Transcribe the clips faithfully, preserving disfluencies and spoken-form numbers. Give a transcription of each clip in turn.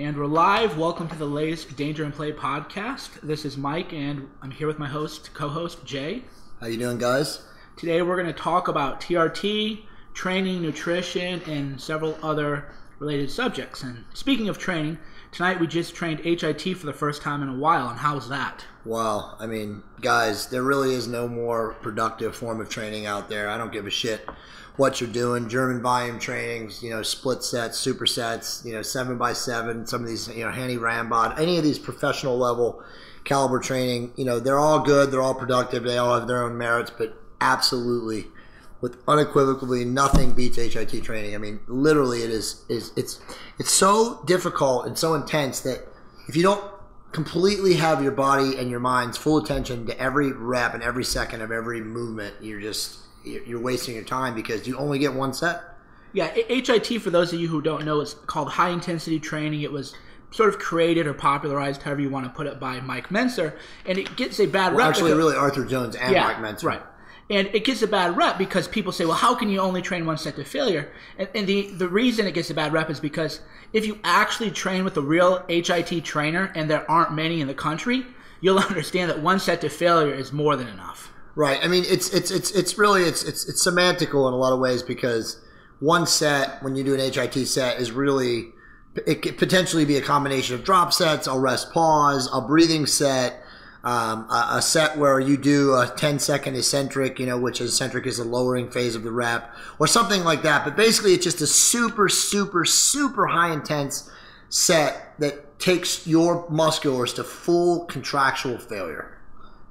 And we're live. Welcome to the latest Danger and Play podcast. This is Mike, and I'm here with my host, co-host, Jay. How you doing, guys? Today we're going to talk about T R T, training, nutrition, and several other related subjects. And speaking of training, tonight we just trained H I T for the first time in a while, and how's that? Wow. I mean, guys, there really is no more productive form of training out there. I don't give a shit what you're doing. German volume trainings, you know, split sets, supersets, you know, seven by seven, some of these, you know, Hany Rambod, any of these professional level caliber training, you know, they're all good. They're all productive. They all have their own merits, but absolutely, with unequivocally, nothing beats H I T training. I mean, literally, it is is it's it's so difficult and so intense that if you don't completely have your body and your mind's full attention to every rep and every second of every movement, you're just you're wasting your time because you only get one set. Yeah, H I T, for those of you who don't know, it's called high intensity training. It was sort of created or popularized, however you want to put it, by Mike Mentzer, and it gets a bad well, rep. Actually, really, Arthur Jones and yeah, Mike Mentzer. Right. And it gets a bad rep because people say, well, how can you only train one set to failure? And, and the, the reason it gets a bad rep is because if you actually train with a real H I T trainer, and there aren't many in the country, you'll understand that one set to failure is more than enough. Right. I mean, it's it's it's it's really it's it's it's semantical in a lot of ways because one set, when you do an H I T set, is really, it could potentially be a combination of drop sets, a rest pause, a breathing set, Um, a, a set where you do a ten second eccentric, you know, which eccentric is the lowering phase of the rep or something like that. But basically, it's just a super, super, super high intense set that takes your musculars to full contractual failure.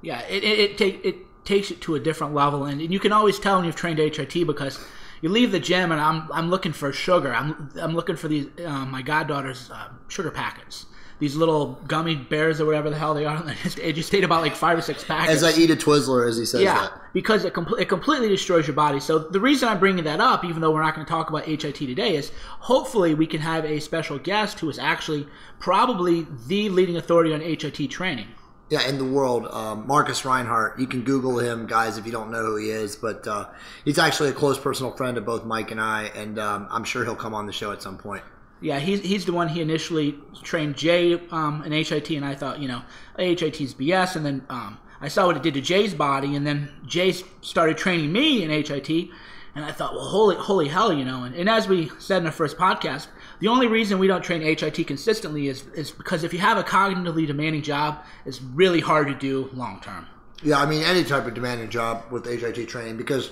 Yeah, it, it, it, take, it takes it to a different level. And, and you can always tell when you've trained H I T because you leave the gym and I'm, I'm looking for sugar. I'm, I'm looking for these uh, my goddaughter's uh, sugar packets. These little gummy bears or whatever the hell they are. It just ate about like five or six packets. As I eat a Twizzler, as he says yeah, that. Yeah, because it, com it completely destroys your body. So the reason I'm bringing that up, even though we're not going to talk about H I T today, is hopefully we can have a special guest who is actually probably the leading authority on H I T training. Yeah, in the world, um, Marcus Reinhardt. You can Google him, guys, if you don't know who he is. But uh, he's actually a close personal friend of both Mike and I, and um, I'm sure he'll come on the show at some point. Yeah, he's, he's the one. He initially trained Jay um, in H I T, and I thought, you know, H I T's B S, and then um, I saw what it did to Jay's body, and then Jay started training me in H I T, and I thought, well, holy holy hell, you know. And, and as we said in our first podcast, the only reason we don't train H I T consistently is, is because if you have a cognitively demanding job, it's really hard to do long term. Yeah, I mean, any type of demanding job with H I T training, because,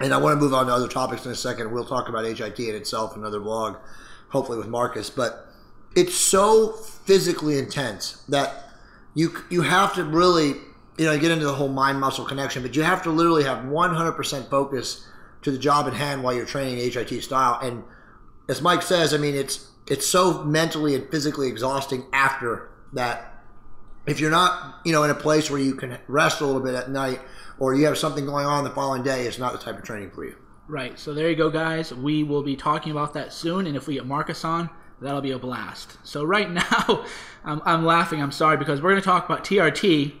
and I want to move on to other topics in a second. We'll talk about H I T in itself in another vlog, hopefully with Marcus, but it's so physically intense that you you have to really, you know, get into the whole mind-muscle connection, but you have to literally have one hundred percent focus to the job at hand while you're training H I T style. And as Mike says, I mean, it's it's so mentally and physically exhausting after that. If you're not, you know, in a place where you can rest a little bit at night or you have something going on the following day, it's not the type of training for you. Right, so there you go, guys. We will be talking about that soon, and if we get Marcus on, that'll be a blast. So right now, I'm, I'm laughing, I'm sorry, because we're going to talk about T R T,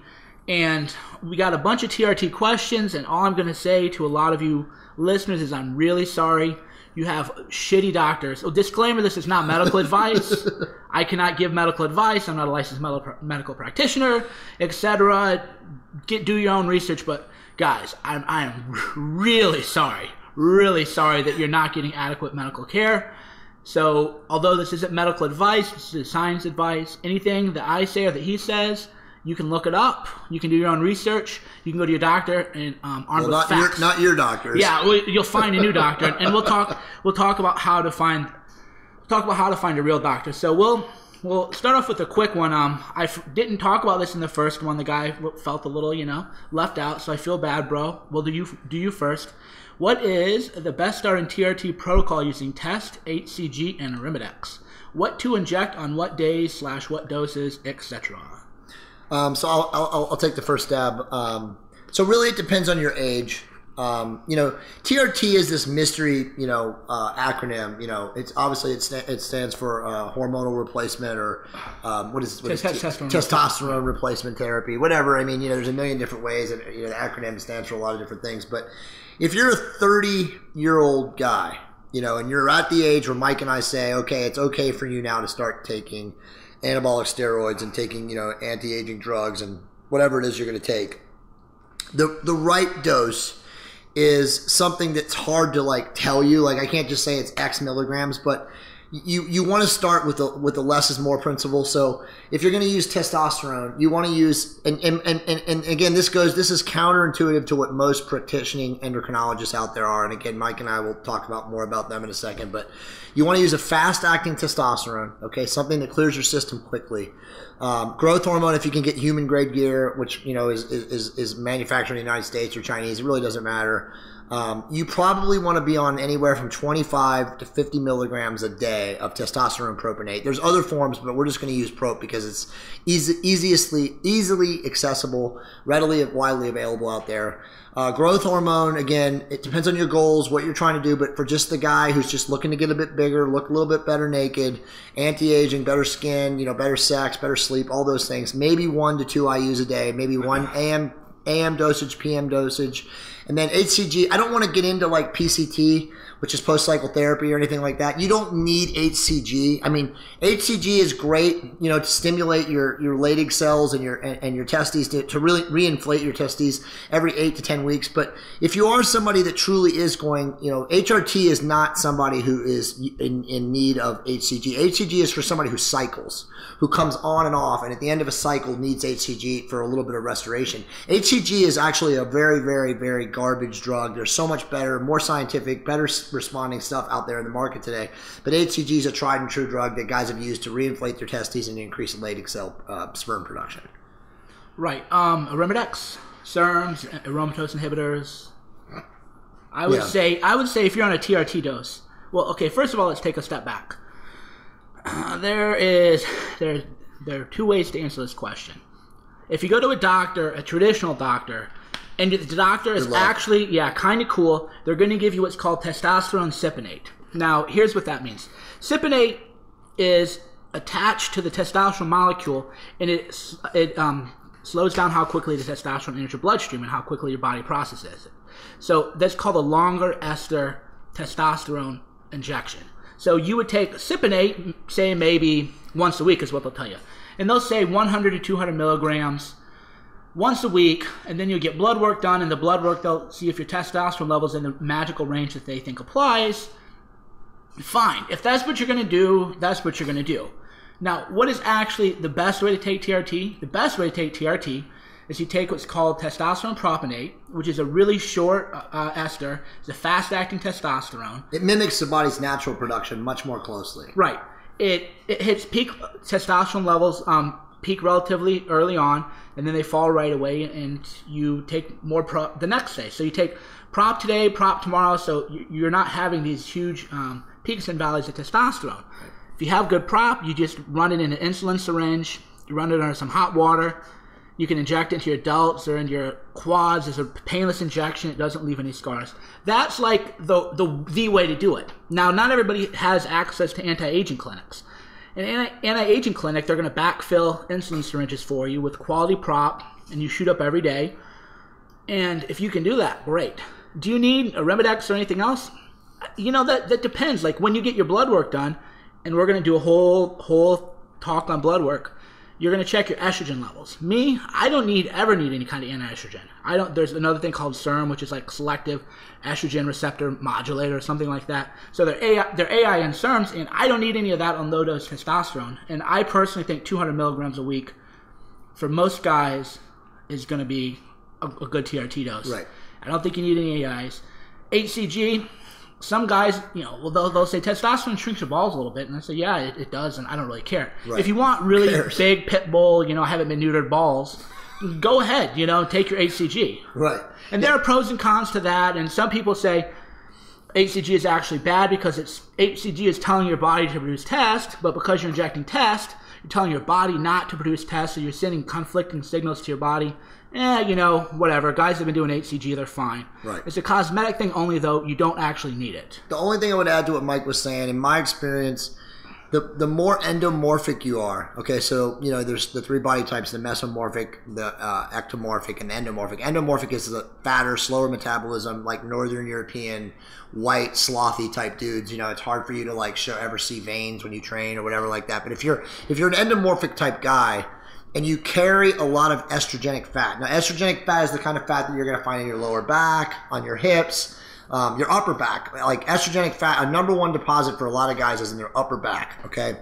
and we got a bunch of T R T questions, and all I'm going to say to a lot of you listeners is I'm really sorry. You have shitty doctors. Oh, disclaimer, this is not medical advice. I cannot give medical advice. I'm not a licensed medical practitioner, et cetera. Get, do your own research, but guys, I'm, I am really sorry. Really sorry that you're not getting adequate medical care. So although this isn't medical advice, this is science advice, anything that I say or that he says, you can look it up. You can do your own research. You can go to your doctor and um, armed well, with not facts. Your, not your doctors. Yeah, well, you'll find a new doctor, and we'll talk. We'll talk about how to find. We'll talk about how to find a real doctor. So we'll we'll start off with a quick one. Um, I f didn't talk about this in the first one. The guy felt a little, you know, left out. So I feel bad, bro. Well, do you do you first? What is the best start in T R T protocol using test, H C G, and Arimidex? What to inject on what days slash what doses, et cetera? Um, so I'll, I'll, I'll take the first stab. Um, so really it depends on your age. Um, you know, T R T is this mystery, you know, uh, acronym. You know, it's obviously it, st it stands for uh, hormonal replacement or um, what is, what is testosterone, testosterone replacement therapy, whatever. I mean, you know, there's a million different ways, and you know, the acronym stands for a lot of different things, but if you're a thirty year old guy you know, and you're at the age where Mike and I say, okay, it's okay for you now to start taking anabolic steroids and taking, you know, anti-aging drugs and whatever it is you're going to take. The, the right dose is something that's hard to like tell you. Like I can't just say it's X milligrams, but you, you want to start with the, with the less is more principle. So if you're going to use testosterone, you want to use, and, and, and, and again, this goes, this is counterintuitive to what most practicing endocrinologists out there are. And again, Mike and I will talk about more about them in a second, but you want to use a fast acting testosterone. Okay. Something that clears your system quickly. Um, growth hormone, if you can get human grade gear, which, you know, is, is, is manufactured in the United States or Chinese, it really doesn't matter. Um, you probably want to be on anywhere from twenty-five to fifty milligrams a day of testosterone propionate. There's other forms, but we're just going to use prop because it's easy, easiestly, easily accessible, readily, widely available out there. Uh, growth hormone, again, it depends on your goals, what you're trying to do, but for just the guy who's just looking to get a bit bigger, look a little bit better naked, anti-aging, better skin, you know, better sex, better sleep, all those things, maybe one to two I U's a day, maybe one A M, A M dosage, P M dosage. And then H C G, I don't want to get into like P C T, which is post-cycle therapy or anything like that. You don't need H C G. I mean, H C G is great, you know, to stimulate your, your Leydig cells and your, and, and your testes to, to really reinflate your testes every eight to ten weeks. But if you are somebody that truly is going, you know, H R T is not somebody who is in, in need of H C G. H C G is for somebody who cycles, who comes on and off, and at the end of a cycle needs H C G for a little bit of restoration. H C G is actually a very, very, very garbage drug. There's so much better, more scientific, better responding stuff out there in the market today. But H C G is a tried and true drug that guys have used to reinflate their testes and increase Leydig cell uh, sperm production. Right. Um, Arimidex, S E R Ms, aromatase inhibitors. I would yeah. say I would say if you're on a T R T dose. Well, okay. First of all, let's take a step back. Uh, there is there there are two ways to answer this question. If you go to a doctor, a traditional doctor, and the doctor is actually, yeah, kind of cool. They're going to give you what's called testosterone cypionate. Now, here's what that means. Cypionate is attached to the testosterone molecule, and it, it um, slows down how quickly the testosterone enters your bloodstream and how quickly your body processes it. So that's called a longer ester testosterone injection. So you would take cypionate, say maybe once a week is what they'll tell you. And they'll say one hundred to two hundred milligrams once a week, and then you get blood work done, and the blood work, they'll see if your testosterone level's in the magical range that they think applies. Fine. If that's what you're going to do, that's what you're going to do. Now, what is actually the best way to take T R T? The best way to take T R T is you take what's called testosterone propionate, which is a really short uh, ester. It's a fast-acting testosterone. It mimics the body's natural production much more closely. Right. It, it hits peak testosterone levels, um, peak relatively early on, and then they fall right away, and you take more prop the next day. So you take prop today, prop tomorrow, so you're not having these huge um, peaks and valleys of testosterone. If you have good prop, you just run it in an insulin syringe, you run it under some hot water, you can inject it into your delts or into your quads. It's a painless injection. It doesn't leave any scars. That's like the, the, the way to do it. Now, not everybody has access to anti-aging clinics. In an anti-aging clinic, they're going to backfill insulin syringes for you with quality prop, and you shoot up every day. And if you can do that, great. Do you need Arimidex or anything else? You know, that, that depends. Like when you get your blood work done, and we're going to do a whole, whole talk on blood work, you're going to check your estrogen levels. Me, I don't need ever need any kind of anti-estrogen. I don't. There's another thing called S E R M, which is like selective estrogen receptor modulator or something like that. So they're A I, they're A I and S E R Ms, and I don't need any of that on low-dose testosterone. And I personally think two hundred milligrams a week for most guys is going to be a, a good T R T dose. Right. I don't think you need any A Is. H C G, some guys, you know, well, they'll, they'll say testosterone shrinks your balls a little bit, and I say, yeah, it, it does, and I don't really care. Right. If you want really big pit bull, you know, haven't been neutered balls, go ahead, you know, take your H C G. Right. And yeah. there are pros and cons to that, and some people say H C G is actually bad because it's H C G is telling your body to produce test, but because you're injecting test, you're telling your body not to produce test, so you're sending conflicting signals to your body. Eh, you know, whatever. Guys have been doing H C G, they're fine. Right. It's a cosmetic thing only, though. You don't actually need it. The only thing I would add to what Mike was saying, in my experience, the the more endomorphic you are, okay, so, you know, there's the three body types, the mesomorphic, the uh, ectomorphic, and endomorphic. Endomorphic is the fatter, slower metabolism, like Northern European, white, slothy type dudes. You know, it's hard for you to, like, show, ever see veins when you train or whatever like that. But if you're, if you're an endomorphic type guy, and you carry a lot of estrogenic fat. Now, estrogenic fat is the kind of fat that you're going to find in your lower back, on your hips, um, your upper back. Like, estrogenic fat, a number one deposit for a lot of guys is in their upper back, okay?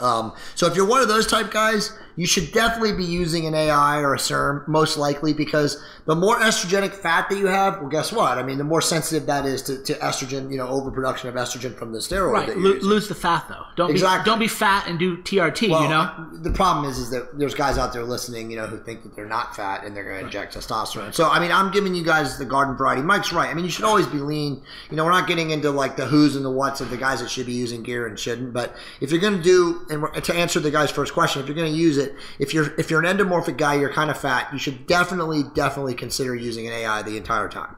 Um, so if you're one of those type guys, you should definitely be using an A I or a SERM, most likely, because the more estrogenic fat that you have, well, guess what? I mean, the more sensitive that is to, to estrogen, you know, overproduction of estrogen from the steroid. Right. That you're L using. Lose the fat, though. Don't exactly. be don't be fat and do T R T. Well, you know, the problem is, is that there's guys out there listening, you know, who think that they're not fat and they're going to inject right. testosterone. So I mean, I'm giving you guys the garden variety. Mike's right. I mean, you should always be lean. You know, we're not getting into like the who's and the what's of the guys that should be using gear and shouldn't. But if you're going to do and to answer the guy's first question, if you're going to use it, if you're if you're an endomorphic guy, you're kind of fat, you should definitely, definitely consider using an A I the entire time.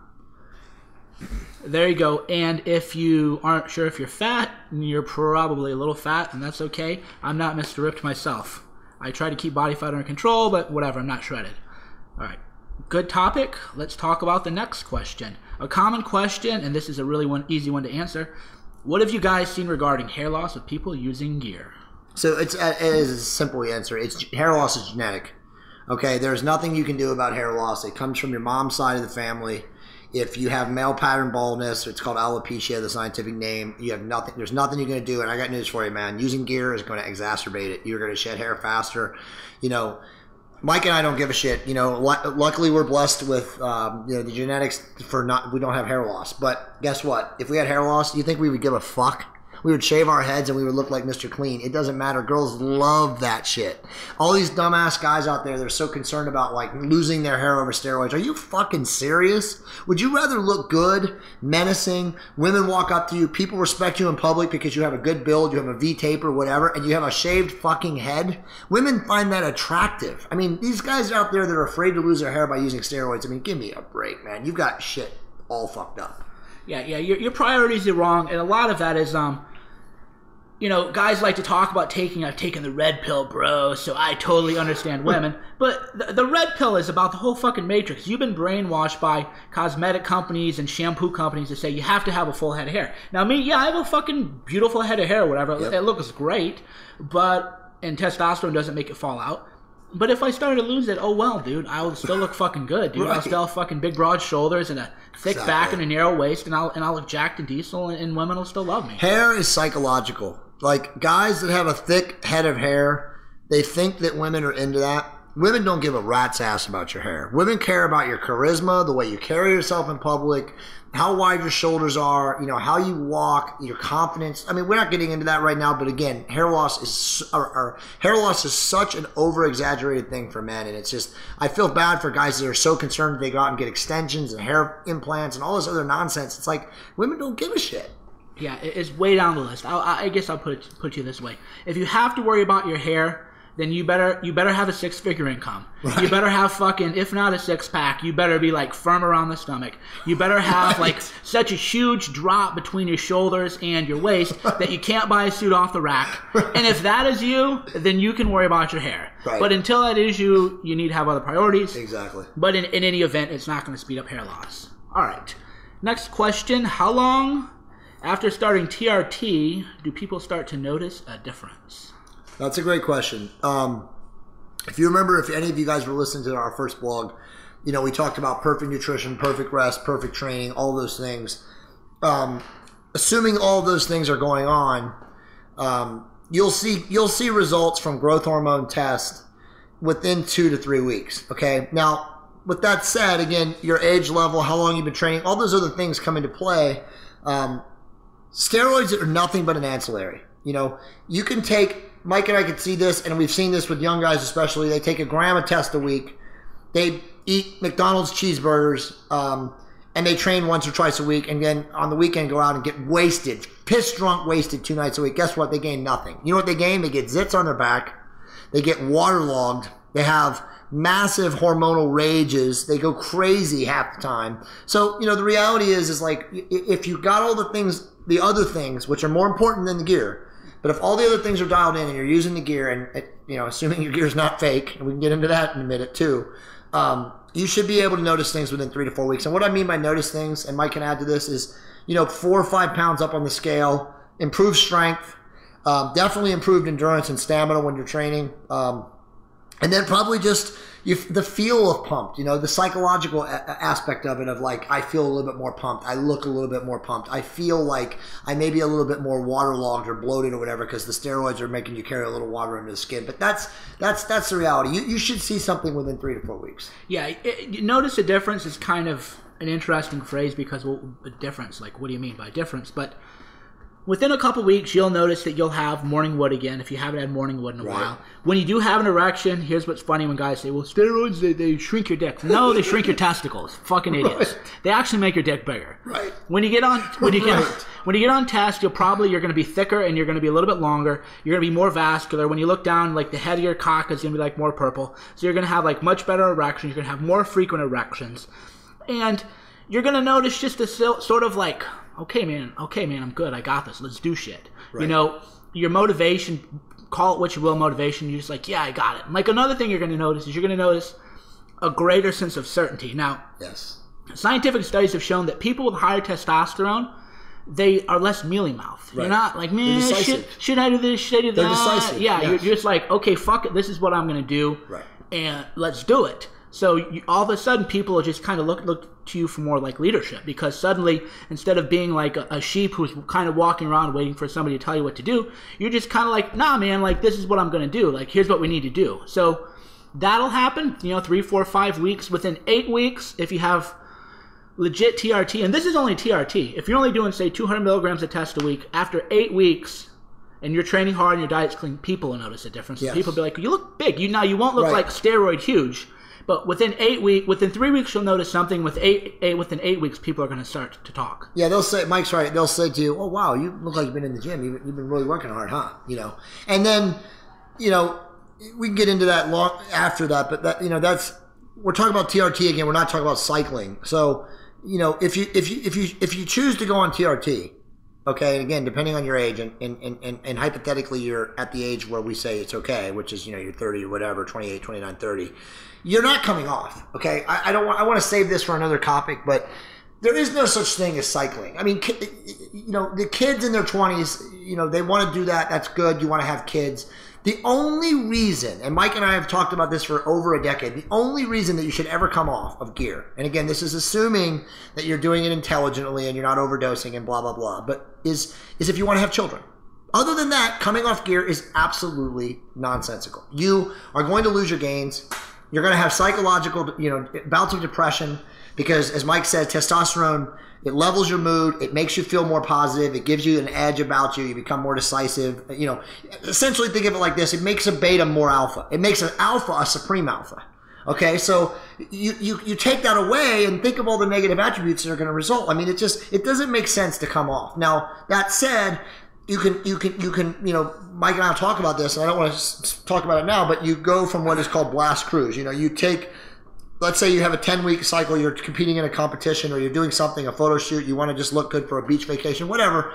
There you go. And if you aren't sure if you're fat, you're probably a little fat, and that's okay. I'm not Mister Ripped myself. I try to keep body fat under control, but whatever, I'm not shredded. All right. Good topic. Let's talk about the next question. A common question, and this is a really one easy one to answer. What have you guys seen regarding hair loss with people using gear? So it's it is a simple answer. It's hair loss is genetic. Okay, there's nothing you can do about hair loss. It comes from your mom's side of the family. If you have male pattern baldness, it's called alopecia, the scientific name. You have nothing. There's nothing you're going to do. And I got news for you, man. Using gear is going to exacerbate it. You're going to shed hair faster. You know, Mike and I don't give a shit. You know, luckily we're blessed with um, you know, the genetics for not. We don't have hair loss. But guess what? If we had hair loss, you think we would give a fuck? We would shave our heads and we would look like Mister Clean. It doesn't matter. Girls love that shit. All these dumbass guys out there, they're so concerned about like losing their hair over steroids. Are you fucking serious? Would you rather look good, menacing, women walk up to you, people respect you in public because you have a good build, you have a V-tape or whatever, and you have a shaved fucking head? Women find that attractive. I mean, these guys out there that are afraid to lose their hair by using steroids, I mean, give me a break, man. You've got shit all fucked up. Yeah, yeah, your, your priorities are wrong, and a lot of that is... um. You know, guys like to talk about taking, I've taken the red pill, bro, so I totally understand women. But the, the red pill is about the whole fucking matrix. You've been brainwashed by cosmetic companies and shampoo companies that say you have to have a full head of hair. Now, me, yeah, I have a fucking beautiful head of hair or whatever. Yep. It looks great, but, and testosterone doesn't make it fall out. But if I started to lose it, oh well, dude, I'll still look fucking good, dude. Right. I'll still have fucking big, broad shoulders and a thick exactly. back and a narrow waist, and I'll and I'll look jacked and diesel, and, and women will still love me. Hair is psychological. Like, guys that have a thick head of hair, they think that women are into that. Women don't give a rat's ass about your hair. Women care about your charisma, the way you carry yourself in public, how wide your shoulders are, you know, how you walk, your confidence. I mean, we're not getting into that right now, but again, hair loss is or, or hair loss is such an over-exaggerated thing for men, and it's just, I feel bad for guys that are so concerned they go out and get extensions and hair implants and all this other nonsense. It's like, women don't give a shit. Yeah, it's way down the list. I'll, I guess I'll put it, put you this way: if you have to worry about your hair, then you better you better have a six figure income. Right. You better have fucking, if not a six pack, you better be like firm around the stomach. You better have right. like such a huge drop between your shoulders and your waist that you can't buy a suit off the rack. Right. And if that is you, then you can worry about your hair. Right. But until that is you, you need to have other priorities. Exactly. But in, in any event, it's not going to speed up hair loss. All right. Next question: how long after starting T R T do people start to notice a difference? That's a great question. Um, if you remember, if any of you guys were listening to our first blog, you know, we talked about perfect nutrition, perfect rest, perfect training, all those things. Um, assuming all those things are going on, um, you'll see you'll see results from growth hormone tests within two to three weeks. Okay. Now, with that said, again, your age level, how long you've been training, all those other things come into play. Um, Steroids are nothing but an ancillary. You know, you can take, Mike and I could see this, and we've seen this with young guys especially, they take a gram of test a week, they eat McDonald's cheeseburgers, um, and they train once or twice a week, and then on the weekend go out and get wasted, piss drunk wasted two nights a week. Guess what? They gain nothing. You know what they gain? They get zits on their back, they get waterlogged, they have massive hormonal rages. They go crazy half the time. So, you know, the reality is, is like, if you got all the things, the other things, which are more important than the gear, But if all the other things are dialed in and you're using the gear, and it, you know, assuming your gear's not fake, and we can get into that in a minute too, um, you should be able to notice things within three to four weeks. And what I mean by notice things, and Mike can add to this, is, you know, four or five pounds up on the scale, improved strength, um, definitely improved endurance and stamina when you're training, um, and then probably just you, the feel of pumped, you know, the psychological a aspect of it, of like, I feel a little bit more pumped. I look a little bit more pumped. I feel like I may be a little bit more waterlogged or bloated or whatever, because the steroids are making you carry a little water into the skin. But that's that's that's the reality. You, you should see something within three to four weeks. Yeah. It, you notice a difference is kind of an interesting phrase, because well, a difference, like, what do you mean by difference? But within a couple weeks, you'll notice that you'll have morning wood again if you haven't had morning wood in a right. while. When you do have an erection, here's what's funny when guys say, well, steroids, they, they shrink your dick. No, they shrink your testicles. Fucking idiots. Right. They actually make your dick bigger. Right. When you get on when you get, right. when you get on test, you'll probably, you're going to be thicker and you're going to be a little bit longer. You're going to be more vascular. When you look down, like the head of your cock is going to be like more purple. So you're going to have like much better erections. You're going to have more frequent erections. And you're going to notice just a sort of like, okay, man, okay, man, I'm good. I got this. Let's do shit. Right. You know, your motivation, call it what you will, motivation, you're just like, yeah, I got it. And like another thing you're going to notice is you're going to notice a greater sense of certainty. Now, yes, scientific studies have shown that people with higher testosterone, they are less mealy-mouthed. Right. You're not like, man, should, should I do this? Should I do They're that? They're decisive. Yeah, yes. You're just like, okay, fuck it. This is what I'm going to do. Right. And let's do it. So you, all of a sudden, people are just kind of look look to you for more like leadership, because suddenly, instead of being like a, a sheep who's kind of walking around waiting for somebody to tell you what to do, you're just kind of like, nah, man, like this is what I'm going to do. Like, here's what we need to do. So that'll happen, you know, three, four, five weeks. Within eight weeks, if you have legit T R T, and this is only T R T, if you're only doing, say, two hundred milligrams of test a week, after eight weeks... and you're training hard and your diet's clean, people will notice a difference. Yes. People will be like, you look big. You Now, you won't look right. like steroid huge, but within eight weeks, within three weeks, you'll notice something. With eight, eight, within eight weeks, people are going to start to talk. Yeah, they'll say, Mike's right, they'll say to you, oh, wow, you look like you've been in the gym. You've, you've been really working hard, huh? You know, and then, you know, we can get into that long after that, but that, you know, that's, we're talking about T R T again. We're not talking about cycling. So, you know, if you, if you, if you, if you choose to go on T R T, okay, and again, depending on your age, and, and, and, and hypothetically you're at the age where we say it's okay, which is, you know, you're thirty or whatever, twenty-eight, twenty-nine, thirty, you're not coming off, okay? I, I don't want, I want to save this for another topic, but there is no such thing as cycling. I mean, you know, the kids in their twenties, you know, they want to do that, that's good, you want to have kids. The only reason, and Mike and I have talked about this for over a decade, the only reason that you should ever come off of gear, and again, this is assuming that you're doing it intelligently and you're not overdosing and blah, blah, blah, but is, is if you want to have children. Other than that, coming off gear is absolutely nonsensical. You are going to lose your gains. You're going to have psychological, you know, bouts of depression because, as Mike said, testosterone, it levels your mood. It makes you feel more positive. It gives you an edge about you. You become more decisive. You know, essentially think of it like this. It makes a beta more alpha. It makes an alpha a supreme alpha. Okay, so you, you, you take that away and think of all the negative attributes that are going to result. I mean, it just, it doesn't make sense to come off. Now, that said, you can, you can, you can, you know, Mike and I talk about this, and I don't want to talk about it now, but you go from what is called blast cruise. You know, you take... let's say you have a ten-week cycle, you're competing in a competition or you're doing something, a photo shoot, you want to just look good for a beach vacation, whatever.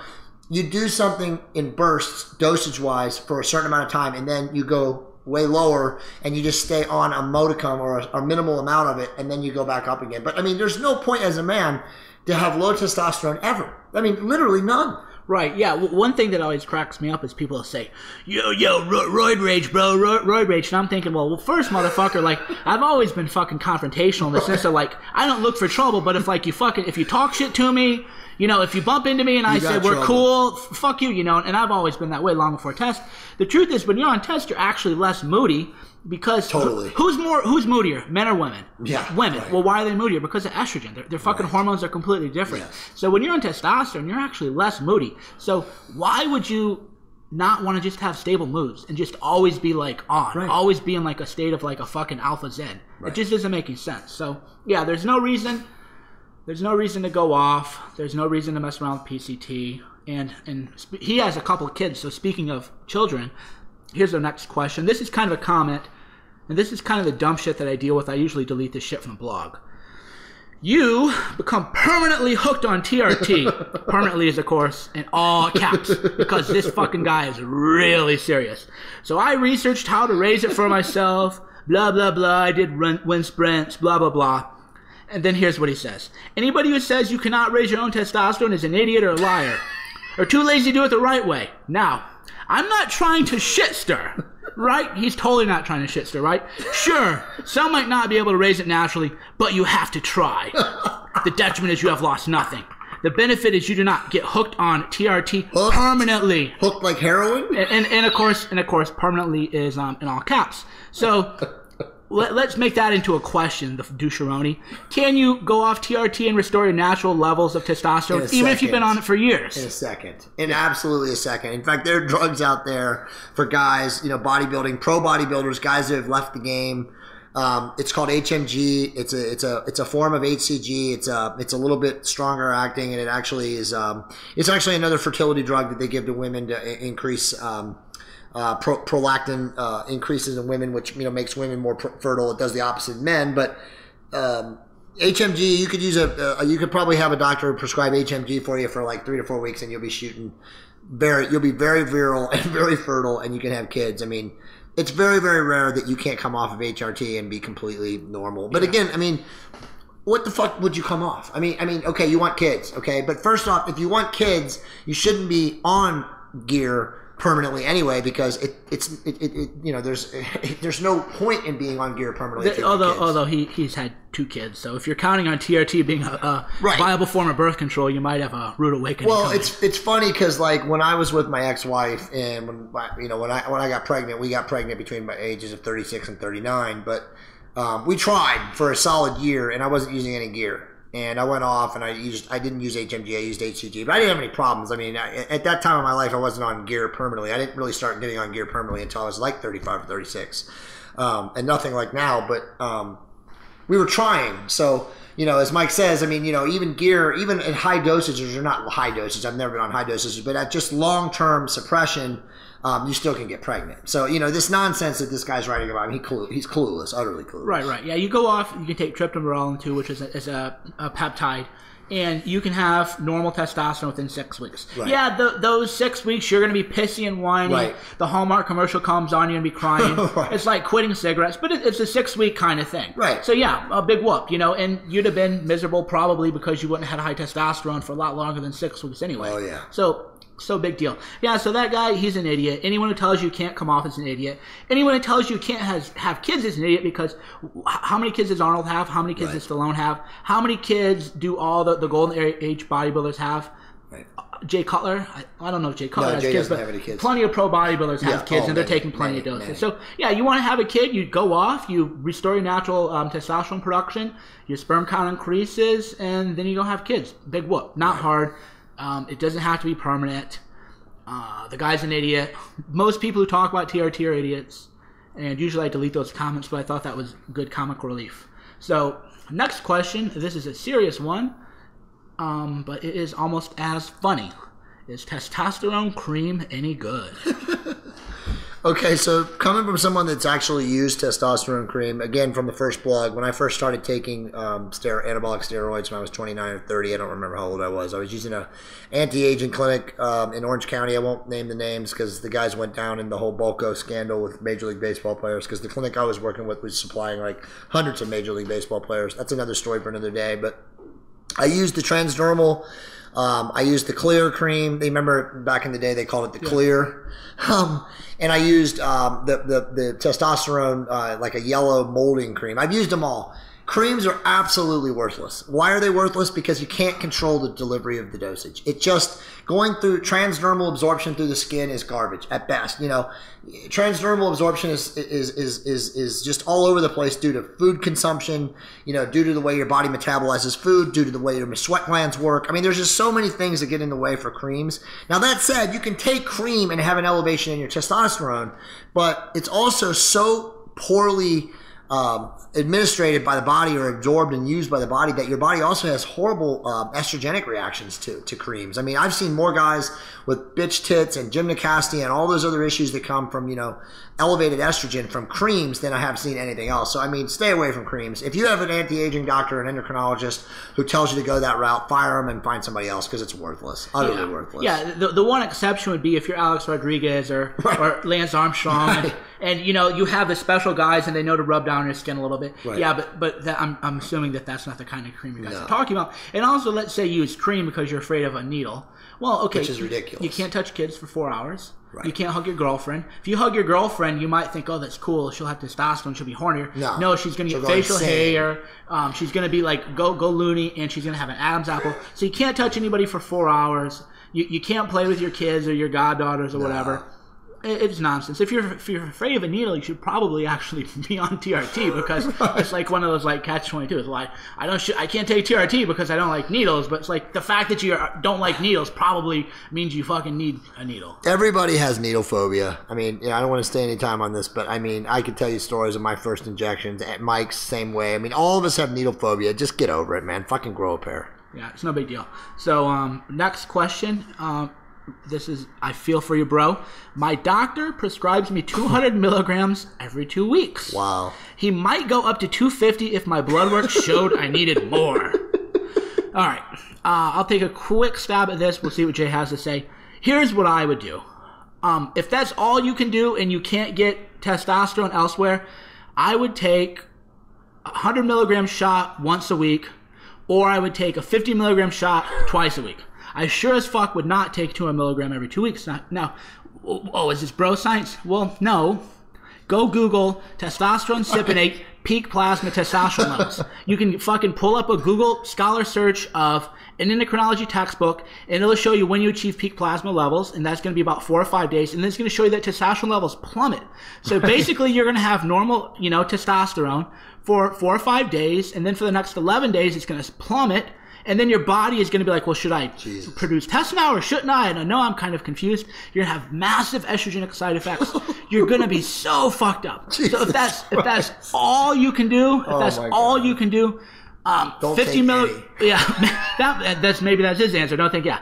You do something in bursts, dosage-wise, for a certain amount of time, and then you go way lower and you just stay on a modicum or a, a minimal amount of it, and then you go back up again. But, I mean, there's no point as a man to have low testosterone ever. I mean, literally none. Right, yeah. One thing that always cracks me up is people will say, yo, yo, roid rage, bro, roid rage. And I'm thinking, well, well, first, motherfucker, like, I've always been fucking confrontational in the sense of, like, I don't look for trouble, but if, like, you fucking, if you talk shit to me, you know, if you bump into me and I say we're cool, fuck you, you know, and I've always been that way long before test. The truth is, when you're on test, you're actually less moody. Because totally. who's more who's moodier, men or women? Yeah, women. Right. Well, why are they moodier? Because of estrogen. Their, their fucking right. hormones are completely different. Yes. So when you're on testosterone, you're actually less moody. So why would you not want to just have stable moods and just always be like on, right. always be in like a state of like a fucking alpha zen? Right. It just doesn't make any sense. So yeah, there's no reason. There's no reason to go off. There's no reason to mess around with P C T. And and he has a couple of kids. So speaking of children. Here's our next question. This is kind of a comment, and this is kind of the dumb shit that I deal with. I usually delete this shit from the blog. You become permanently hooked on T R T. Permanently is, of course, in all caps, because this fucking guy is really serious. So I researched how to raise it for myself, blah, blah, blah. I did run, wind sprints, blah, blah, blah. And then here's what he says. Anybody who says you cannot raise your own testosterone is an idiot or a liar, or too lazy to do it the right way. Now, I'm not trying to shit stir, right? He's totally not trying to shit stir, right? Sure, some might not be able to raise it naturally, but you have to try. The detriment is you have lost nothing. The benefit is you do not get hooked on T R T hooked. permanently. Hooked like heroin? And, and, and, of course, and of course, permanently is um, in all caps. So let, let's make that into a question, the doucheroni. Can you go off T R T and restore your natural levels of testosterone, even second. if you've been on it for years? In a second. In absolutely a second. In fact, there are drugs out there for guys, you know, bodybuilding, pro bodybuilders, guys that have left the game. Um, it's called H M G. It's a it's a it's a form of H C G. It's a it's a little bit stronger acting, and it actually is um, it's actually another fertility drug that they give to women to increase um, uh, pro prolactin uh, increases in women, which you know makes women more fertile. It does the opposite in men, but um, H M G you could use a, a you could probably have a doctor prescribe H M G for you for like three to four weeks, and you'll be shooting very you'll be very virile and very fertile, and you can have kids. I mean. It's very, very rare that you can't come off of H R T and be completely normal. But yeah. again, I mean, what the fuck would you come off? I mean, I mean, okay, you want kids, okay? But first off, if you want kids, you shouldn't be on gear permanently anyway, because it, it's, it, it, it, you know, there's, it, there's no point in being on gear permanently. The, although, although he he's had two kids, so if you're counting on T R T being a, a right. viable form of birth control, you might have a rude awakening. Well, coming. it's it's funny because like when I was with my ex-wife, and when my, you know when I when I got pregnant, we got pregnant between my ages of thirty-six and thirty-nine, but um, we tried for a solid year, and I wasn't using any gear. And I went off, and I used I didn't use H M G. I used H C G, but I didn't have any problems. I mean, I, at that time of my life, I wasn't on gear permanently. I didn't really start getting on gear permanently until I was like thirty-five or thirty-six, um, and nothing like now. But um, we were trying. So you know, as Mike says, I mean, you know, even gear, even in high dosages, or not high dosages. I've never been on high dosages, but at just long-term suppression, um, you still can get pregnant. So you know, this nonsense that this guy's writing about, I mean, he clue, he's clueless, utterly clueless. Right, right. Yeah, you go off. You can take tryptorelin too, which is a, is a, a peptide, and you can have normal testosterone within six weeks. Right. Yeah, the, those six weeks you're going to be pissy and whiny. Right. The Hallmark commercial comes on, you're going to be crying. Right. It's like quitting cigarettes, but it, it's a six-week kind of thing. Right. So yeah, a big whoop, you know, and you'd have been miserable probably because you wouldn't have had high testosterone for a lot longer than six weeks anyway. Oh yeah. So. So big deal. Yeah, so that guy, he's an idiot. Anyone who tells you you can't come off is an idiot. Anyone who tells you you can't has, have kids is an idiot, because how many kids does Arnold have? How many kids right. does Stallone have? How many kids do all the, the golden age bodybuilders have? Right. Jay Cutler? I, I don't know if Jay Cutler no, has Jay kids, but have any kids. Plenty of pro bodybuilders have yeah, kids, oh, and they're many, taking plenty many, of doses. Many. So, yeah, you want to have a kid, you go off, you restore your natural um, testosterone production, your sperm count increases, and then you go have kids. Big whoop. Not right. hard. Um, it doesn't have to be permanent. Uh, the guy's an idiot. Most people who talk about T R T are idiots. And usually I delete those comments, but I thought that was good comic relief. So, next question. This is a serious one, um, but it is almost as funny. Is testosterone cream any good? Okay, so coming from someone that's actually used testosterone cream, again, from the first blog, when I first started taking um, stero anabolic steroids when I was twenty-nine or thirty, I don't remember how old I was. I was using an anti-aging clinic um, in Orange County. I won't name the names because the guys went down in the whole BALCO scandal with Major League Baseball players, because the clinic I was working with was supplying like hundreds of Major League Baseball players. That's another story for another day, but I used the transdermal. Um, I used the clear cream. They remember back in the day they called it the yeah. clear. Um, and I used um, the, the, the testosterone, uh, like a yellow molding cream. I've used them all. Creams are absolutely worthless. Why are they worthless? Because you can't control the delivery of the dosage. It just, going through transdermal absorption through the skin is garbage at best. You know, transdermal absorption is, is, is, is, is just all over the place due to food consumption, you know, due to the way your body metabolizes food, due to the way your sweat glands work. I mean, there's just so many things that get in the way for creams. Now, that said, you can take cream and have an elevation in your testosterone, but it's also so poorly um, administrated by the body or absorbed and used by the body, that your body also has horrible uh, estrogenic reactions to, to creams. I mean, I've seen more guys with bitch tits and gynecomastia and all those other issues that come from, you know, elevated estrogen from creams than I have seen anything else. So, I mean, stay away from creams. If you have an anti-aging doctor, an endocrinologist who tells you to go that route, fire them and find somebody else, because it's worthless. Utterly yeah. worthless. Yeah, the, the one exception would be if you're Alex Rodriguez or, right. or Lance Armstrong. Right. And, And, you know, you have the special guys and they know to rub down your skin a little bit. Right. Yeah, but but that, I'm, I'm assuming that that's not the kind of cream you guys no. are talking about. And also, let's say you use cream because you're afraid of a needle. Well, okay. Which is you, ridiculous. You can't touch kids for four hours. Right. You can't hug your girlfriend. If you hug your girlfriend, you might think, oh, that's cool. She'll have testosterone. She'll be hornier. No, no she's going to get facial insane. hair. Um, she's going to be like, go, go loony, and she's going to have an Adam's apple. So you can't touch anybody for four hours. You, you can't play with your kids or your goddaughters or no. whatever. It's nonsense. If you're if you're afraid of a needle, you should probably actually be on T R T, because right. it's like one of those like catch twenty-twos. Like I don't sh I can't take T R T because I don't like needles, but it's like the fact that you don't like needles probably means you fucking need a needle. Everybody has needle phobia. I mean, you know, I don't want to stay any time on this, but I mean, I could tell you stories of my first injections at Mike's same way. I mean, all of us have needle phobia. Just get over it, man. Fucking grow a pair. Yeah, it's no big deal. So um, next question. Um, This is, I feel for you, bro. My doctor prescribes me two hundred milligrams every two weeks. Wow. He might go up to two fifty if my blood work showed I needed more. All right. Uh, I'll take a quick stab at this. We'll see what Jay has to say. Here's what I would do. Um, if that's all you can do and you can't get testosterone elsewhere, I would take a one hundred milligram shot once a week, or I would take a fifty milligram shot twice a week. I sure as fuck would not take two hundred milligram every two weeks. Now, now, oh, is this bro science? Well, no. Go Google testosterone cypionate peak plasma testosterone levels. You can fucking pull up a Google Scholar search of an endocrinology textbook, and it'll show you when you achieve peak plasma levels, and that's going to be about four or five days, and then it's going to show you that testosterone levels plummet. So basically, you're going to have normal, you know, testosterone for four or five days, and then for the next eleven days, it's going to plummet. And then your body is going to be like, well, should I Jesus. produce tests now or shouldn't I? And I know I'm kind of confused. You're going to have massive estrogenic side effects. You're going to be so fucked up. Jesus so if that's Christ. if that's all you can do, if oh that's all you can do, um, don't fifty milligrams. Yeah, that, that's maybe that's his answer. Don't think, yeah.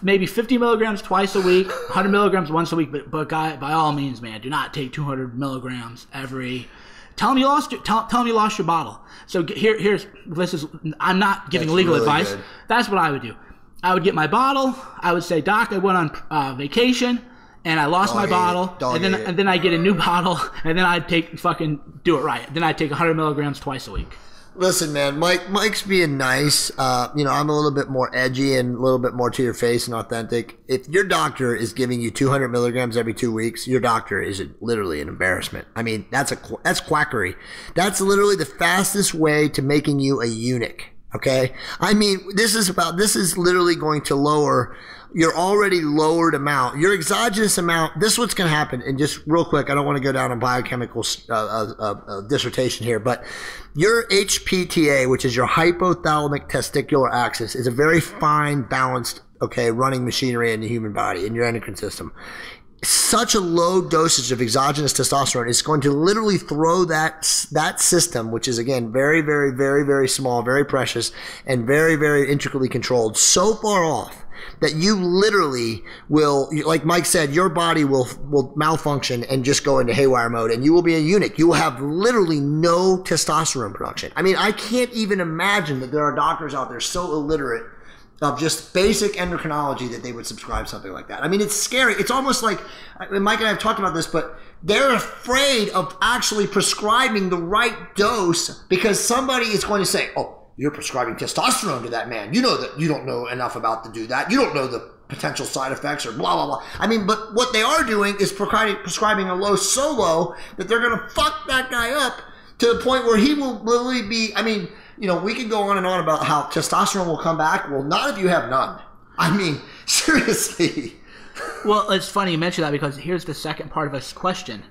Maybe fifty milligrams twice a week, one hundred milligrams once a week. But, but guy, by all means, man, do not take two hundred milligrams every Tell him you lost your tell, tell him you lost your bottle. So here here's this is I'm not giving That's legal really advice. Good. That's what I would do. I would get my bottle. I would say, Doc, I went on uh, vacation and I lost Don't my bottle, and then it. and then I get a new bottle, and then I take fucking do it right. Then I take one hundred milligrams twice a week. Listen, man, Mike. Mike's being nice. Uh, you know, I'm a little bit more edgy and a little bit more to your face and authentic. If your doctor is giving you two hundred milligrams every two weeks, your doctor is literally an embarrassment. I mean, that's a that's quackery. That's literally the fastest way to making you a eunuch. Okay, I mean, this is about this is literally going to lower your already lowered amount, your exogenous amount. This is what's going to happen. And just real quick, I don't want to go down a biochemical uh, uh, uh, dissertation here, but your H P T A, which is your hypothalamic testicular axis, is a very fine, balanced, okay, running machinery in the human body, in your endocrine system. Such a low dosage of exogenous testosterone is going to literally throw that that system, which is, again, very, very, very, very small, very precious, and very, very intricately controlled, so far off that you literally will, like Mike said, your body will will malfunction and just go into haywire mode, and you will be a eunuch. You will have literally no testosterone production. I mean, I can't even imagine that there are doctors out there so illiterate of just basic endocrinology that they would subscribe something like that. I mean, it's scary. It's almost like, Mike and I have talked about this, but they're afraid of actually prescribing the right dose because somebody is going to say, oh, you're prescribing testosterone to that man. You know that you don't know enough about to do that. You don't know the potential side effects or blah, blah, blah. I mean, but what they are doing is prescribing a low so low that they're going to fuck that guy up to the point where he will literally be, I mean, you know, we can go on and on about how testosterone will come back. Well, not if you have none. I mean, seriously. Well, it's funny you mention that because here's the second part of this question.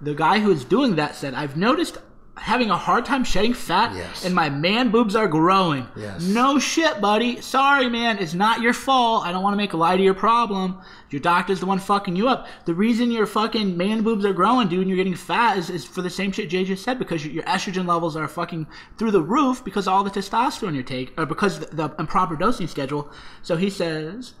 The guy who is doing that said, I've noticed having a hard time shedding fat, yes. and my man boobs are growing. Yes. No shit, buddy. Sorry, man. It's not your fault. I don't want to make a lie to your problem. Your doctor's the one fucking you up. The reason your fucking man boobs are growing, dude, and you're getting fat is, is for the same shit Jay just said, because your estrogen levels are fucking through the roof because of all the testosterone you take, or because of the improper dosing schedule. So he says...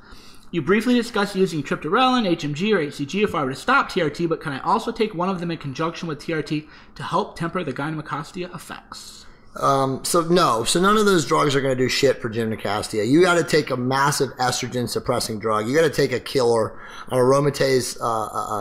You briefly discussed using tryptorelin, H M G, or H C G if I were to stop T R T, but can I also take one of them in conjunction with T R T to help temper the gynecomastia effects? Um, so no. So none of those drugs are going to do shit for gynecomastia. You got to take a massive estrogen-suppressing drug. You got to take a killer, an aromatase uh,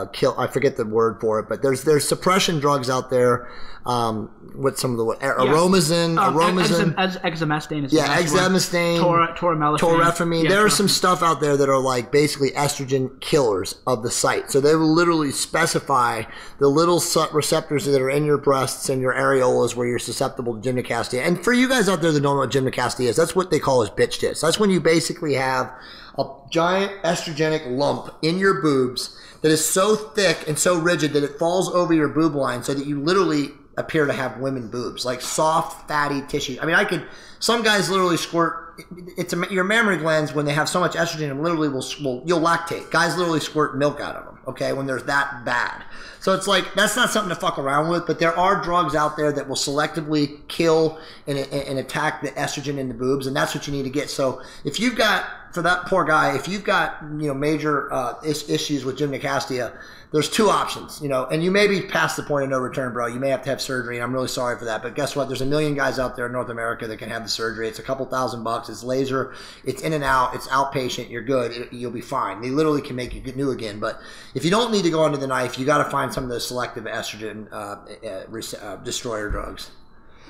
uh, kill. I forget the word for it, but there's there's suppression drugs out there. Um, with some of the ar yeah. aromazine, um, aromazine, ex ex exemestane, is yeah, exemestane, torrefamine. Yeah, there are some stuff out there that are like basically estrogen killers of the site. So they will literally specify the little receptors that are in your breasts and your areolas where you're susceptible to gynecomastia. And for you guys out there that don't know what gynecomastia is, that's what they call as bitch tits. That's when you basically have a giant estrogenic lump in your boobs that is so thick and so rigid that it falls over your boob line, so that you literally appear to have women boobs, like soft, fatty tissue. I mean, I could. Some guys literally squirt. It's a, your mammary glands, when they have so much estrogen, and literally will, will you'll lactate. Guys literally squirt milk out of them. Okay, when they're that bad. So it's like, that's not something to fuck around with. But there are drugs out there that will selectively kill and, and attack the estrogen in the boobs, and that's what you need to get. So if you've got, for that poor guy, if you've got you know major uh, is, issues with gynecomastia, there's two options, you know, and you may be past the point of no return, bro. You may have to have surgery, and I'm really sorry for that. But guess what? There's a million guys out there in North America that can have the surgery. It's a couple thousand bucks. It's laser. It's in and out. It's outpatient. You're good. It, you'll be fine. They literally can make you new again. But if you don't need to go under the knife, you got to find some of those selective estrogen uh, uh, uh, destroyer drugs.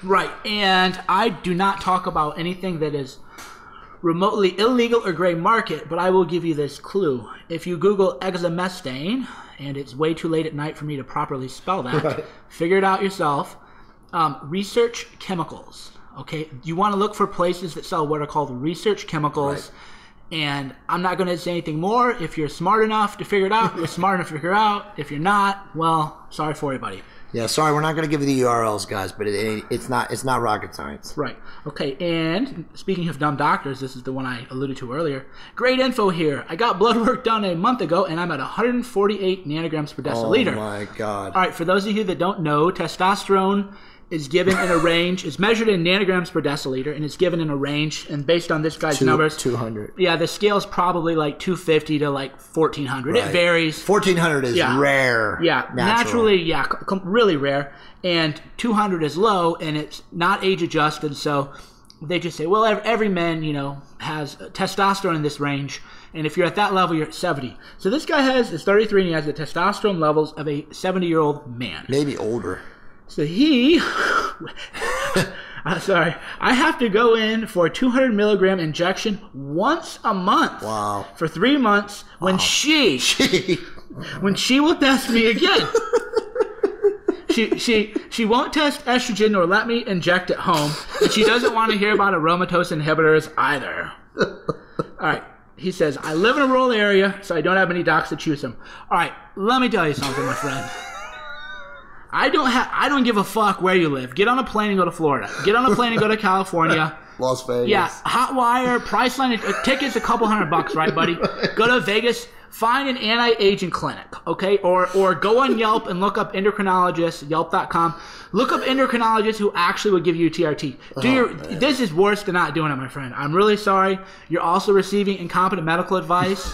Right. And I do not talk about anything that is remotely illegal or gray market, but I will give you this clue. If you Google exemestane, and it's way too late at night for me to properly spell that, right. Figure it out yourself. Um, research chemicals, okay? You want to look for places that sell what are called research chemicals, right. And I'm not going to say anything more. If you're smart enough to figure it out, you're smart enough to figure it out. If you're not, well, sorry for you, buddy. Yeah, sorry, we're not going to give you the U R Ls, guys, but it, it, it's not it's not rocket science. Right. Okay, and speaking of dumb doctors, this is the one I alluded to earlier. Great info here. I got blood work done a month ago, and I'm at one hundred forty-eight nanograms per deciliter. Oh, my God. All right, for those of you that don't know, testosterone is given in a range, is measured in nanograms per deciliter, and it's given in a range, and based on this guy's Two, numbers, two hundred. Yeah, the scale is probably like two fifty to like fourteen hundred. Right. It varies. fourteen hundred is yeah. rare. Yeah, natural. naturally, yeah, really rare. And two hundred is low, and it's not age adjusted, so they just say, well, every man, you know, has testosterone in this range, and if you're at that level, you're at seventy. So this guy has is thirty-three, and he has the testosterone levels of a seventy-year-old man. Maybe older. So he, I'm sorry, I have to go in for a two hundred milligram injection once a month. Wow. For three months when wow. she, she, when she will test me again. She, she, she won't test estrogen nor let me inject at home. And she doesn't want to hear about aromatase inhibitors either. All right. He says, I live in a rural area, so I don't have many docs to choose from. All right. Let me tell you something, my friend. I don't have. I don't give a fuck where you live. Get on a plane and go to Florida. Get on a plane and go to California. Las Vegas. Yeah, Hotwire, Priceline, a ticket's a couple hundred bucks, right, buddy? Right. Go to Vegas. Find an anti-aging clinic, okay? Or or go on Yelp and look up endocrinologists, yelp dot com. Look up endocrinologists who actually would give you T R T. Do oh, your, this is worse than not doing it, my friend. I'm really sorry. You're also receiving incompetent medical advice.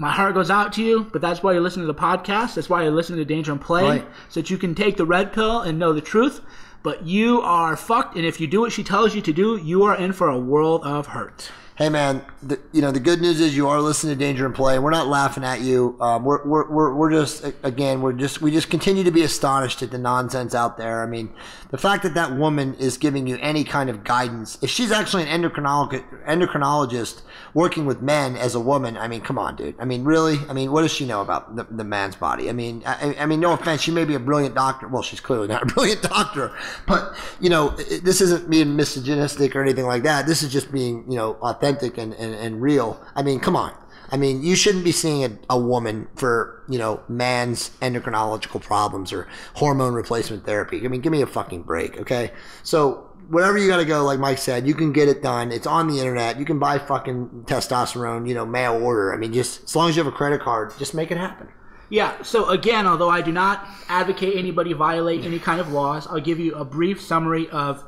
My heart goes out to you, but that's why you're listening to the podcast. That's why you're listening to Danger and Play, right. So that you can take the red pill and know the truth. But you are fucked, and if you do what she tells you to do, you are in for a world of hurt. Hey, man, the, you know, the good news is you are listening to Danger and Play. We're not laughing at you. Um, we're, we're, we're, we're just, again, we're just, we just continue to be astonished at the nonsense out there. I mean, the fact that that woman is giving you any kind of guidance, if she's actually an endocrinolog endocrinologist working with men as a woman, I mean, come on, dude. I mean, really? I mean, what does she know about the, the man's body? I mean, I, I mean, no offense. She may be a brilliant doctor. Well, she's clearly not a brilliant doctor, but, you know, this isn't being misogynistic or anything like that. This is just being, you know, authentic. And, and, and real. I mean, come on. I mean, you shouldn't be seeing a, a woman for, you know, man's endocrinological problems or hormone replacement therapy. I mean, give me a fucking break, okay? So whatever you got to go, like Mike said, you can get it done. It's on the internet. You can buy fucking testosterone, you know, mail order. I mean, just as long as you have a credit card, just make it happen. Yeah, so again, although I do not advocate anybody violate any kind of laws, I'll give you a brief summary of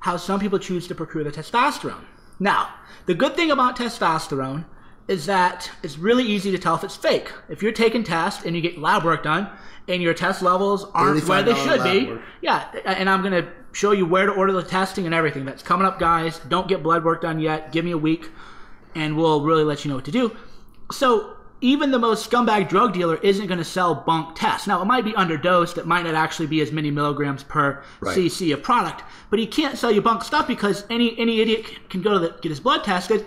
how some people choose to procure the testosterone. Now, the good thing about testosterone is that it's really easy to tell if it's fake. If you're taking tests and you get lab work done and your test levels aren't where they should be, work. yeah, and I'm going to show you where to order the testing and everything. That's coming up, guys. Don't get blood work done yet. Give me a week, and we'll really let you know what to do. So even the most scumbag drug dealer isn't going to sell bunk tests. Now, it might be underdosed. It might not actually be as many milligrams per right. cc of product. But he can't sell you bunk stuff because any any idiot can go to the, get his blood tested,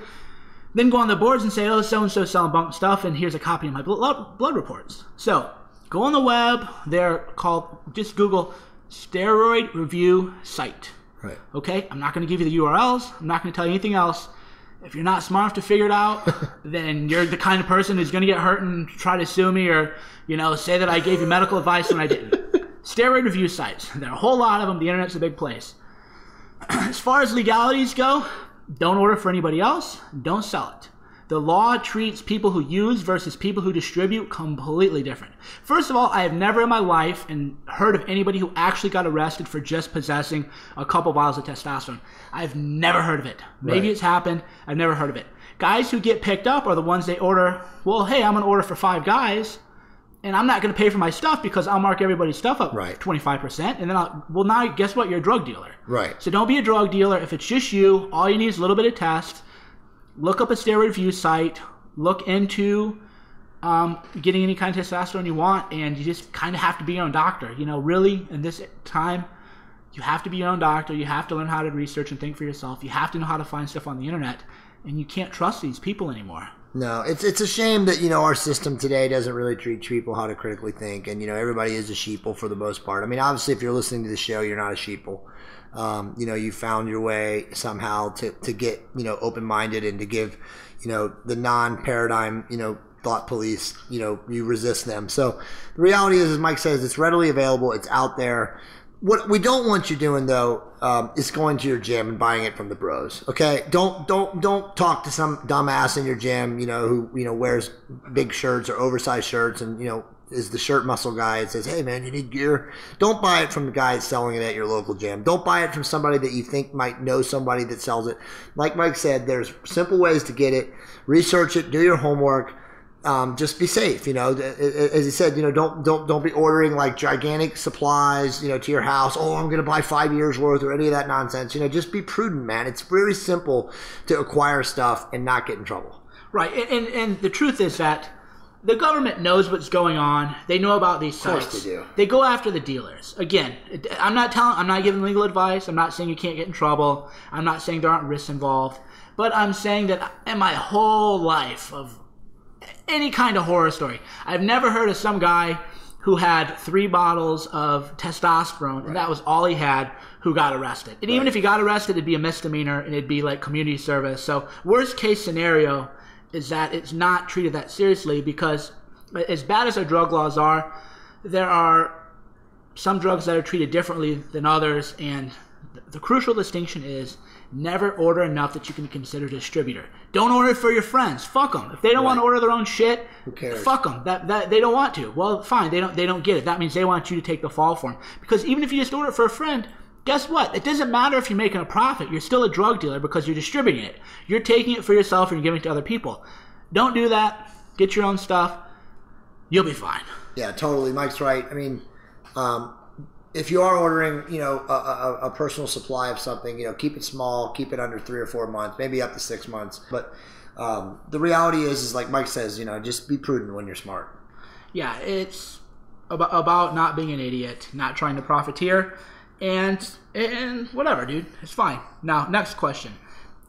then go on the boards and say, oh, so-and-so selling bunk stuff, and here's a copy of my blood, blood reports. So go on the web. They're called, just Google steroid review site. Right. Okay? I'm not going to give you the U R Ls. I'm not going to tell you anything else. If you're not smart enough to figure it out, then you're the kind of person who's going to get hurt and try to sue me or, you know, say that I gave you medical advice when I didn't. Steroid review sites. There are a whole lot of them. The internet's a big place. As far as legalities go, don't order for anybody else. Don't sell it. The law treats people who use versus people who distribute completely different. First of all, I have never in my life and heard of anybody who actually got arrested for just possessing a couple vials of testosterone. I've never heard of it. Maybe right. it's happened. I've never heard of it. Guys who get picked up are the ones they order, well, hey, I'm going to order for five guys, and I'm not going to pay for my stuff because I'll mark everybody's stuff up right. twenty-five percent, and then I'll, well, now guess what? You're a drug dealer. Right. So don't be a drug dealer. If it's just you, all you need is a little bit of tests. Look up a steroid review site, look into um, getting any kind of testosterone you want, and you just kind of have to be your own doctor. You know, really, in this time, you have to be your own doctor. You have to learn how to research and think for yourself. You have to know how to find stuff on the internet, and you can't trust these people anymore. No, it's it's a shame that, you know, our system today doesn't really teach people how to critically think, and, you know, everybody is a sheeple for the most part. I mean, obviously, if you're listening to the show, you're not a sheeple. Um, you know, you found your way somehow to, to get, you know, open-minded and to give, you know, the non-paradigm, you know, thought police, you know, you resist them. So the reality is, as Mike says, it's readily available. It's out there. What we don't want you doing, though, um, is going to your gym and buying it from the bros, okay? Don't don't don't talk to some dumbass in your gym, you know, who, you know, wears big shirts or oversized shirts and, you know, is the shirt muscle guy and says, hey, man, you need gear. Don't buy it from the guy selling it at your local gym. Don't buy it from somebody that you think might know somebody that sells it. Like Mike said, there's simple ways to get it. Research it. Do your homework. Um, just be safe. You know, as he said, you know, don't don't don't be ordering like gigantic supplies, you know, to your house. Oh, I'm going to buy five years worth or any of that nonsense. You know, just be prudent, man. It's very simple to acquire stuff and not get in trouble. Right. And, and, and the truth is that the government knows what's going on. They know about these sites. Of course they do. They go after the dealers. Again, I'm not telling, I'm not giving legal advice. I'm not saying you can't get in trouble. I'm not saying there aren't risks involved. But I'm saying that in my whole life of any kind of horror story, I've never heard of some guy who had three bottles of testosterone, right. and that was all he had, who got arrested. And right. even if he got arrested, it'd be a misdemeanor, and it'd be like community service. So worst case scenario is that it's not treated that seriously because as bad as our drug laws are, there are some drugs that are treated differently than others, and the crucial distinction is never order enough that you can consider a distributor. Don't order for your friends. Fuck them. If they don't right. want to order their own shit, who cares? Fuck them. That, that, they don't want to. Well, fine. They don't, they don't get it. That means they want you to take the fall for them. Because even if you just order it for a friend, guess what? It doesn't matter if you're making a profit. You're still a drug dealer because you're distributing it. You're taking it for yourself and you're giving it to other people. Don't do that. Get your own stuff. You'll be fine. Yeah, totally. Mike's right. I mean, um, if you are ordering, you know, a, a, a personal supply of something, you know, keep it small. Keep it under three or four months, maybe up to six months. But um, the reality is, is like Mike says, you know, just be prudent when you're smart. Yeah, it's about, about not being an idiot, not trying to profiteer. And, and whatever, dude. It's fine. Now, next question.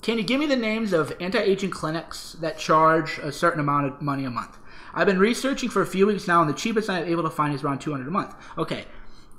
Can you give me the names of anti-aging clinics that charge a certain amount of money a month? I've been researching for a few weeks now, and the cheapest I'm able to find is around two hundred dollars a month. Okay.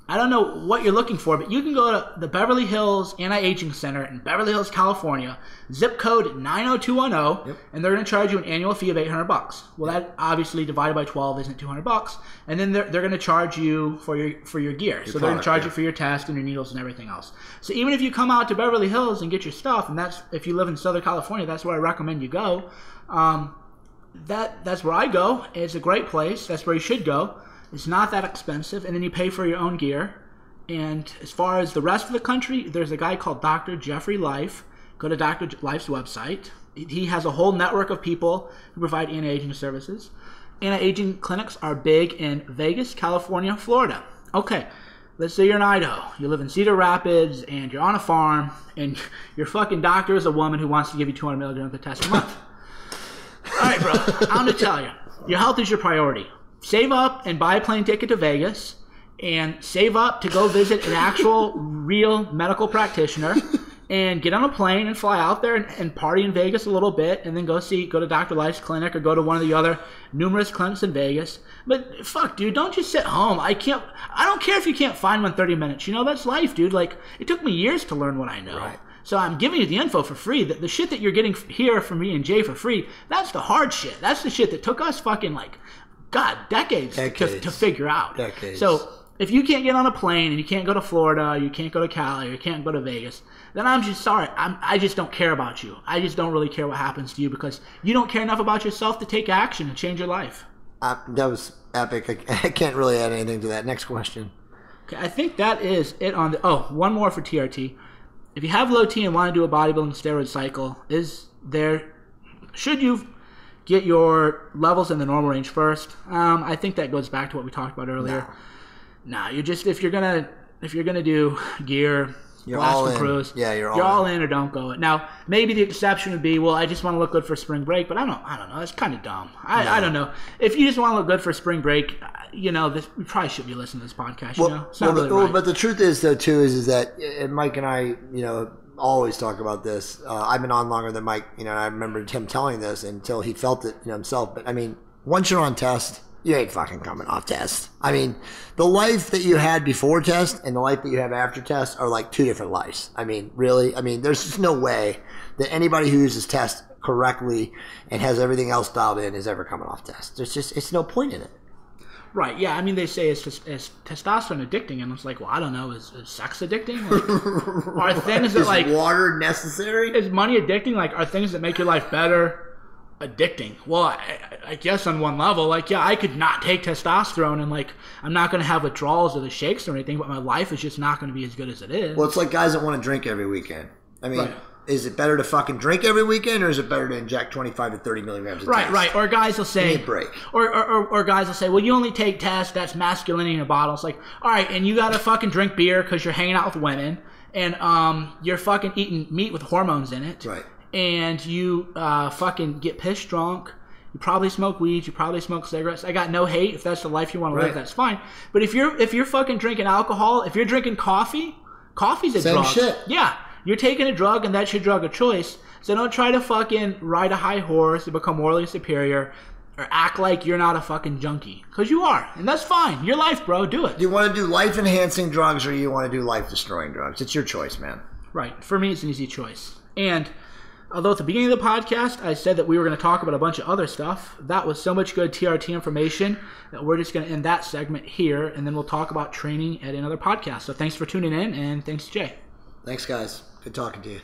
I don't know what you're looking for, but you can go to the Beverly Hills Anti-Aging Center in Beverly Hills, California, zip code nine oh two one oh, yep. and they're going to charge you an annual fee of eight hundred bucks. Well, yep. that obviously divided by twelve isn't two hundred bucks, and then they're, they're going to charge you for your for your gear. Your so product, they're going to charge yeah. you for your test and your needles and everything else. So even if you come out to Beverly Hills and get your stuff, and that's if you live in Southern California, that's where I recommend you go. Um, that that's where I go. It's a great place. That's where you should go. It's not that expensive, and then you pay for your own gear. And as far as the rest of the country, there's a guy called Doctor Jeffrey Life. Go to Doctor Life's website. He has a whole network of people who provide anti-aging services. Anti-aging clinics are big in Vegas, California, Florida. Okay, let's say you're in Idaho. You live in Cedar Rapids, and you're on a farm, and your fucking doctor is a woman who wants to give you two hundred milligrams of test a month. All right, bro, I'm going to tell you. Your health is your priority. Save up and buy a plane ticket to Vegas, and save up to go visit an actual real medical practitioner, and get on a plane and fly out there and, and party in Vegas a little bit, and then go see go to Doctor Life's clinic or go to one of the other numerous clinics in Vegas. But fuck, dude, don't just sit home. I can't. I don't care if you can't find one in thirty minutes. You know, that's life, dude. Like, it took me years to learn what I know. Right. So I'm giving you the info for free. The, the shit that you're getting here from me and Jay for free, that's the hard shit. That's the shit that took us fucking like. God, decades, decades. To, to figure out. Decades. So if you can't get on a plane and you can't go to Florida, you can't go to Cali, you can't go to Vegas, then I'm just sorry. I'm, I just don't care about you. I just don't really care what happens to you because you don't care enough about yourself to take action and change your life. Uh, that was epic. I, I can't really add anything to that. Next question. Okay, I think that is it on the – oh, one more for T R T. If you have low T and want to do a bodybuilding steroid cycle, is there – should you – get your levels in the normal range first. Um, I think that goes back to what we talked about earlier. No, nah, you just if you're gonna if you're gonna do gear, you're all in. Cruise, yeah, you're all you're all in. in or don't go. Now maybe the exception would be, well, I just want to look good for spring break, but I don't I don't know. That's kind of dumb. I, no. I don't know. If you just want to look good for spring break, you know, this we probably should be listening to this podcast. Well, you know, it's not well, really well, right. But the truth is though too is is that and Mike and I, you know. always talk about this. Uh, I've been on longer than Mike, you know, and I remembered him telling this until he felt it you know, himself. But I mean, once you're on test, you ain't fucking coming off test. I mean, the life that you had before test and the life that you have after test are like two different lives. I mean, really? I mean, there's just no way that anybody who uses test correctly and has everything else dialed in is ever coming off test. There's just, it's no point in it. Right, yeah. I mean, they say it's, it's testosterone addicting, and it's like, well, I don't know. Is, is sex addicting? Like, are right. things that is like water necessary? Is money addicting? Like, are things that make your life better addicting? Well, I, I guess on one level, like, yeah, I could not take testosterone, and like, I'm not going to have withdrawals or the shakes or anything, but my life is just not going to be as good as it is. Well, it's like guys that want to drink every weekend. I mean. Right. Is it better to fucking drink every weekend, or is it better to inject twenty-five to thirty milligrams of right, test? Right, right. Or guys will say, give me a break. Or, or, or guys will say, well, you only take test, that's masculinity in a bottle. It's like, all right, and you got to fucking drink beer because you're hanging out with women, and um, you're fucking eating meat with hormones in it. Right. And you uh, fucking get pissed drunk. You probably smoke weed. You probably smoke cigarettes. I got no hate. If that's the life you want to right. live, that's fine. But if you're if you're fucking drinking alcohol, if you're drinking coffee, coffee's a Same drug. Same shit. Yeah. You're taking a drug, and that's your drug of choice. So don't try to fucking ride a high horse and become morally superior or act like you're not a fucking junkie. Because you are, and that's fine. Your life, bro. Do it. Do you want to do life-enhancing drugs or do you want to do life-destroying drugs? It's your choice, man. Right. For me, it's an easy choice. And although at the beginning of the podcast I said that we were going to talk about a bunch of other stuff, that was so much good T R T information that we're just going to end that segment here, and then we'll talk about training at another podcast. So thanks for tuning in, and thanks, Jay. Thanks, guys. Good talking to you.